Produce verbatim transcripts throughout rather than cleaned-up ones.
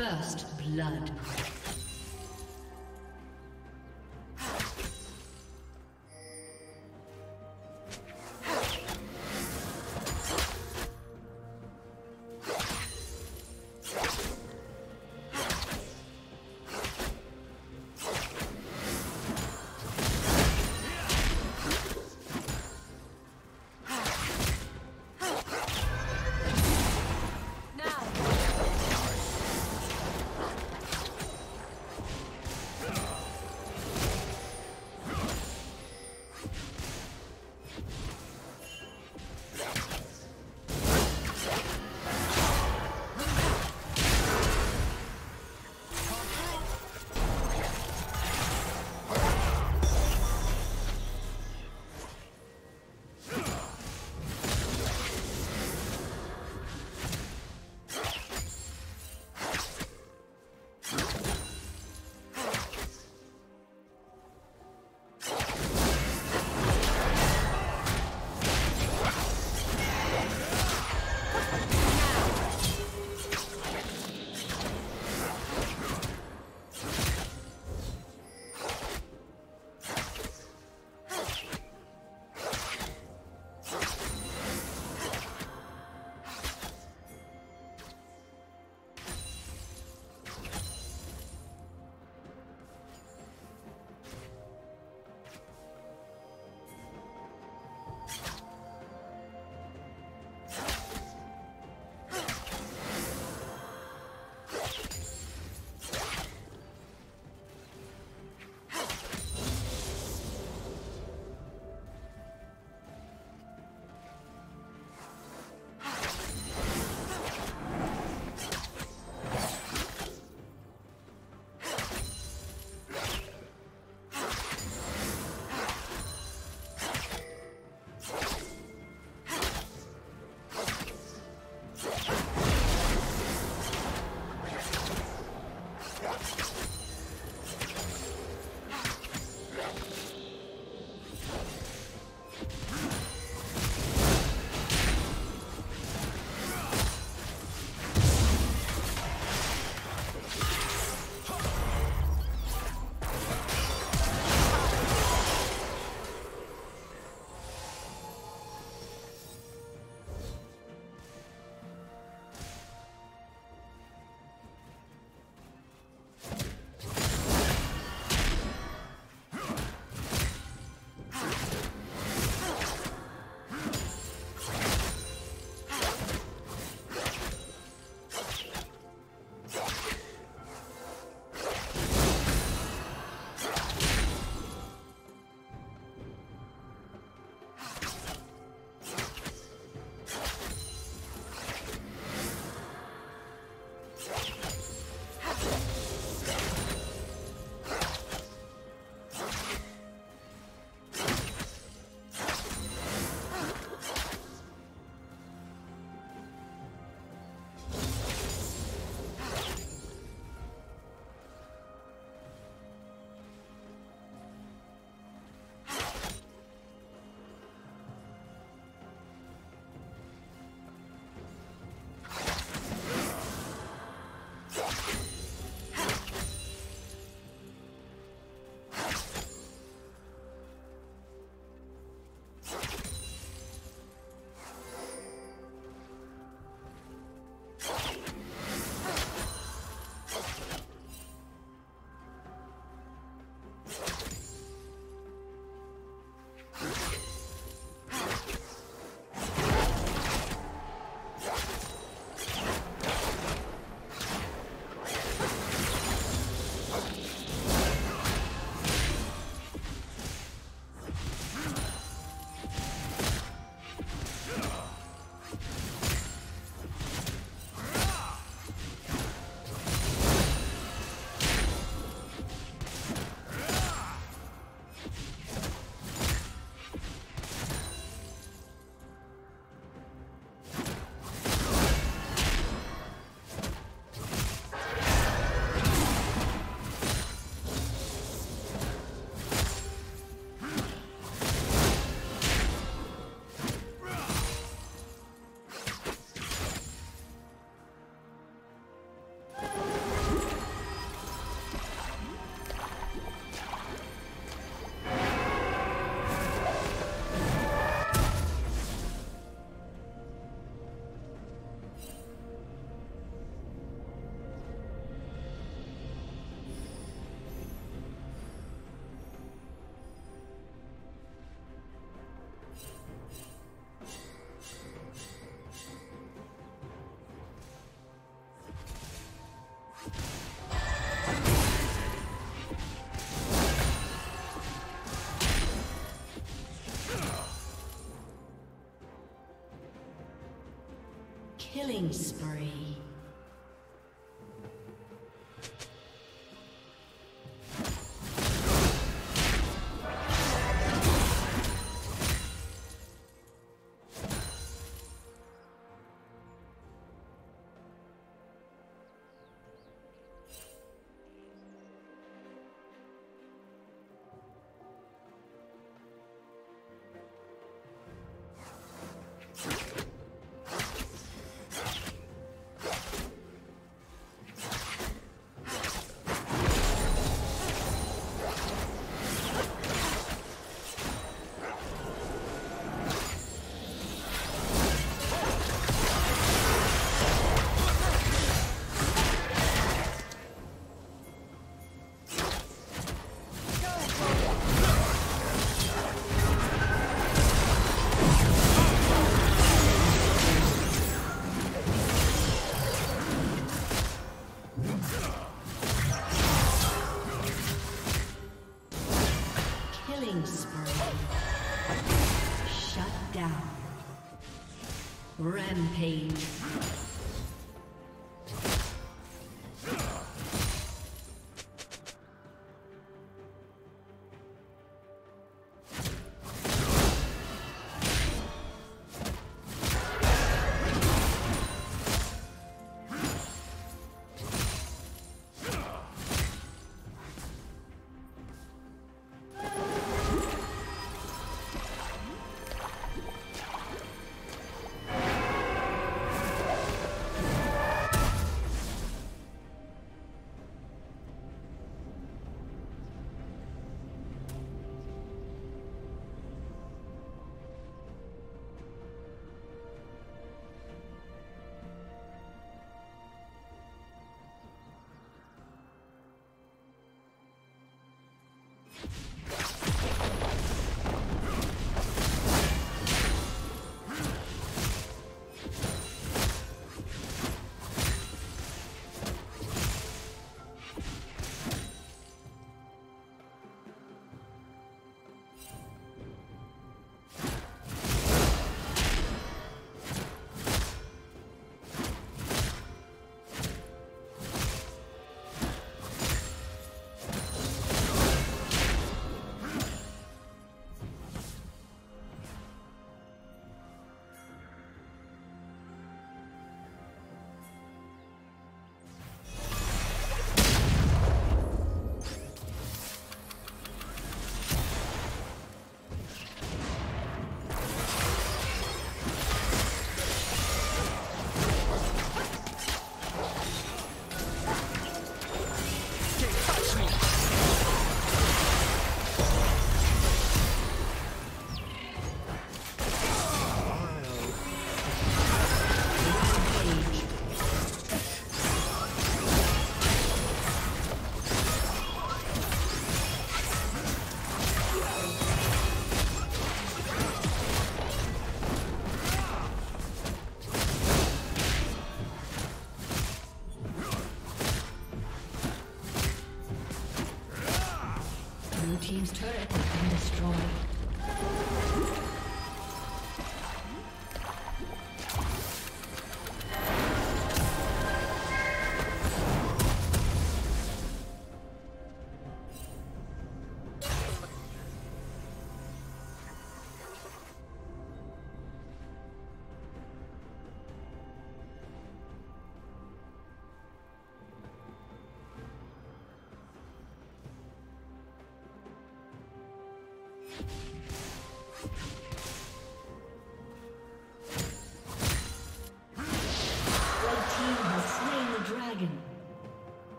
First blood. Killing spree. Rampage.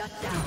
Shut down.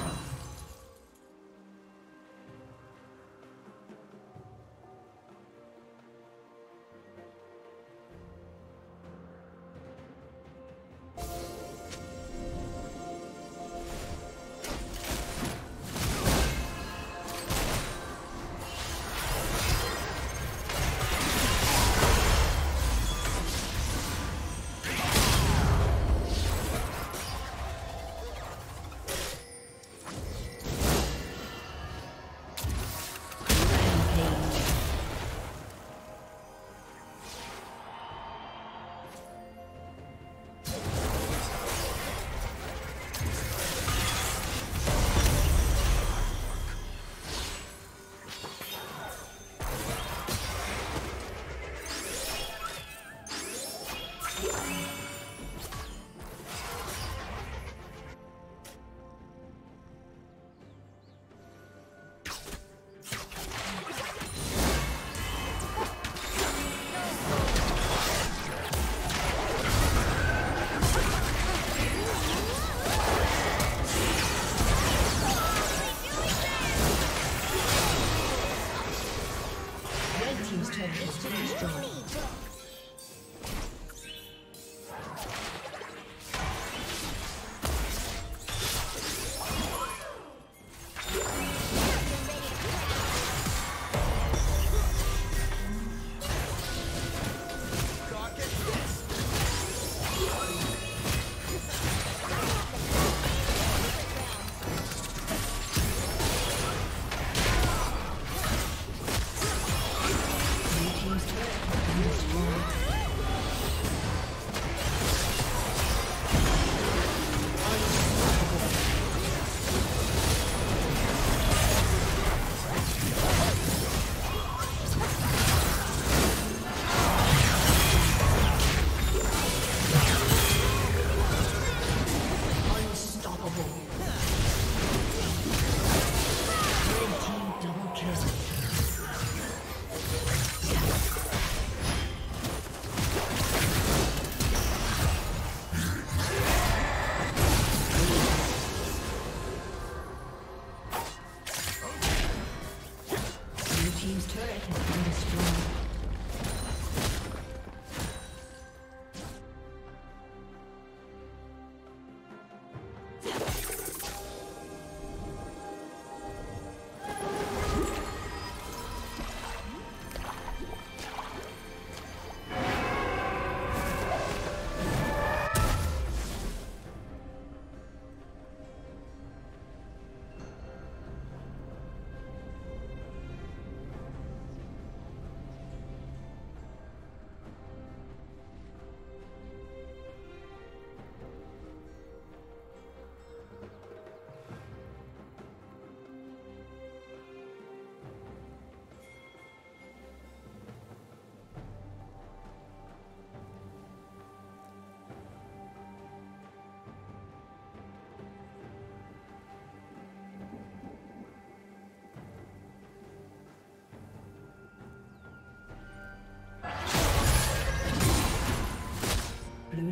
Blue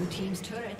Team's turret